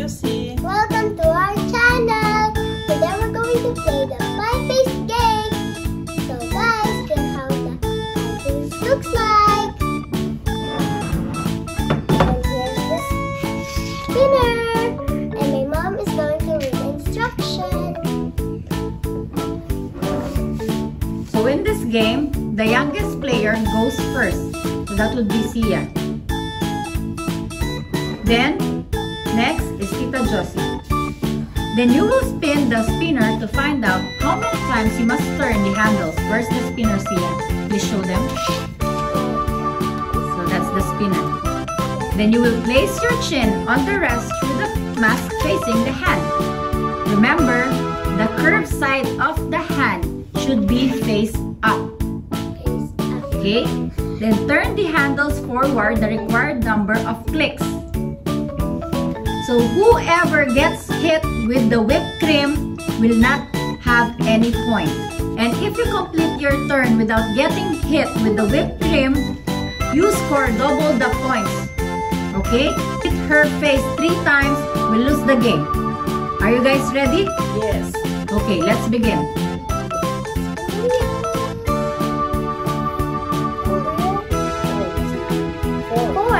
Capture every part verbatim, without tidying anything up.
Josie. Welcome to our channel. Today we're going to play the pie face game. So guys, see how the pie face looks like. And here's the spinner. And my mom is going to read instructions. So in this game, the youngest player goes first. So that would be Sia. Then next is Tita Josie. Then you will spin the spinner to find out how many times you must turn the handles. Where's the spinner, Sia? Please show them. So that's the spinner. Then you will place your chin on the rest through the mask facing the hand. Remember, the curved side of the hand should be face up. Okay? Then turn the handles forward the required number of clicks. So whoever gets hit with the whipped cream will not have any points. And if you complete your turn without getting hit with the whipped cream, you score double the points. Okay? Hit her face three times, we lose the game. Are you guys ready? Yes. Okay, let's begin. Four.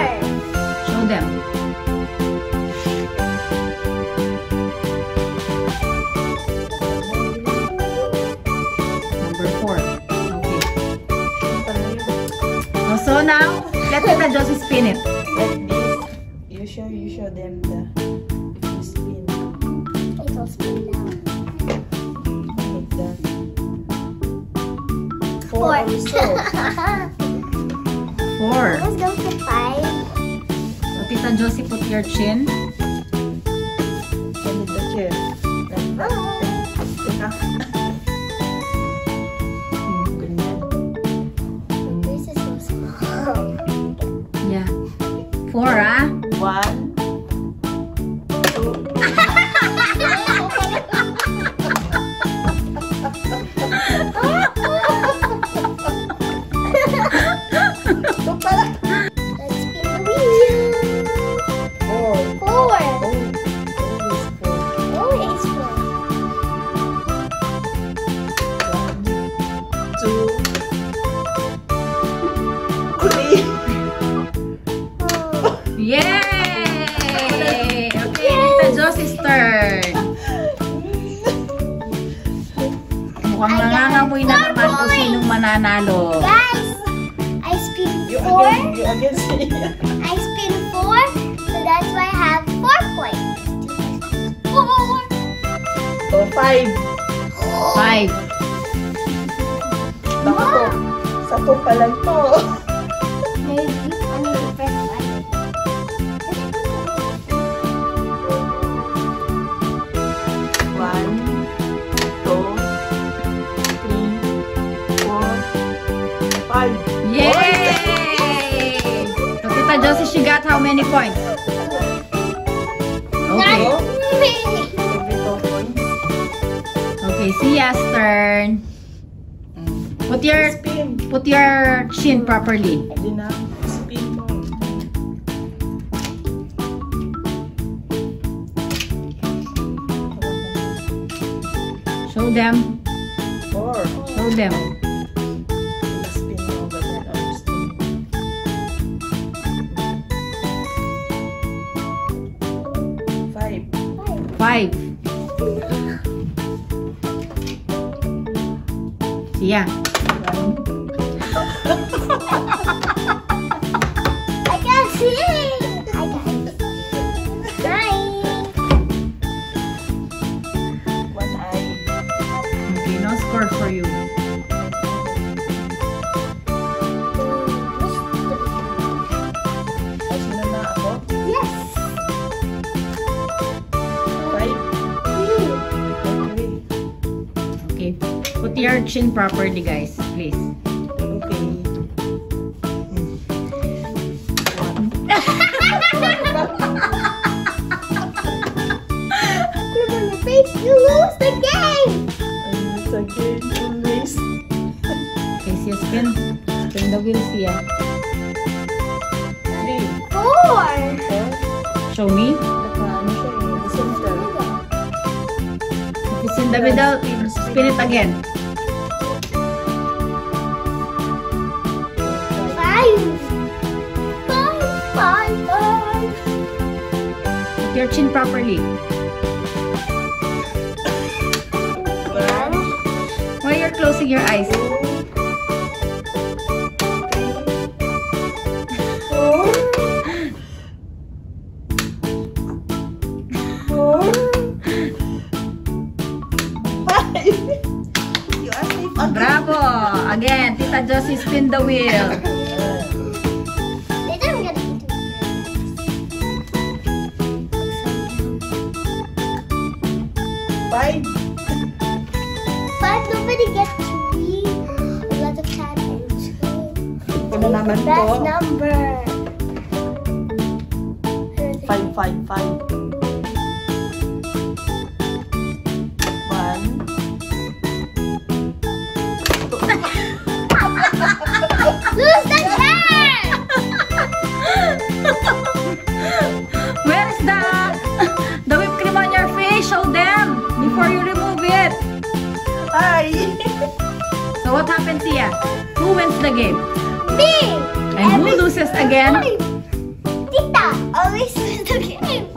Show them. So now, let Tita Josie spin it. Like this, you show, you show them the if you spin. It will spin down. Like that. Four. Four. So. Four. Let's go to five. So Tita Josie, put your chin. Put the chin. Like four, huh? One, two. Let's spin the wheel. Four. Four. Always four. One, two, three. Yay! Okay, Tita Josie's turn. Mukhang nangangamoy na naman kung sinong mananalo. Guys, I spin four. You again, you again. I spin four, so that's why I have four points. Four. So five. Five. Baka to, sa to pa lang to. Maybe. Yay! So Tita Josie, she got how many points? Okay. Okay, Sia's turn. Put your put your chin properly. Show them. Show them. Five. Yeah. I can see. I can see. Nine. One eye. Okay, no score for you. Put your chin properly, guys, please. Okay. You lose the game! I lose the game, always. Okay, Sia, spin. Spin the wheel, Sia. Three. Four! Show me. in the middle, spin it again. Put your chin properly. While you're closing your eyes. Bravo! Again, Tita Josie, spin the wheel. Five. But nobody gets to be a lot of challenge. Best number. Five, five, five. One. Lose the cat! Where is the, the whipped cream on your face? Show them! Before you remove it. Hi. So what happens here? Who wins the game? Me. And every who loses again? Time. Tita always wins the game.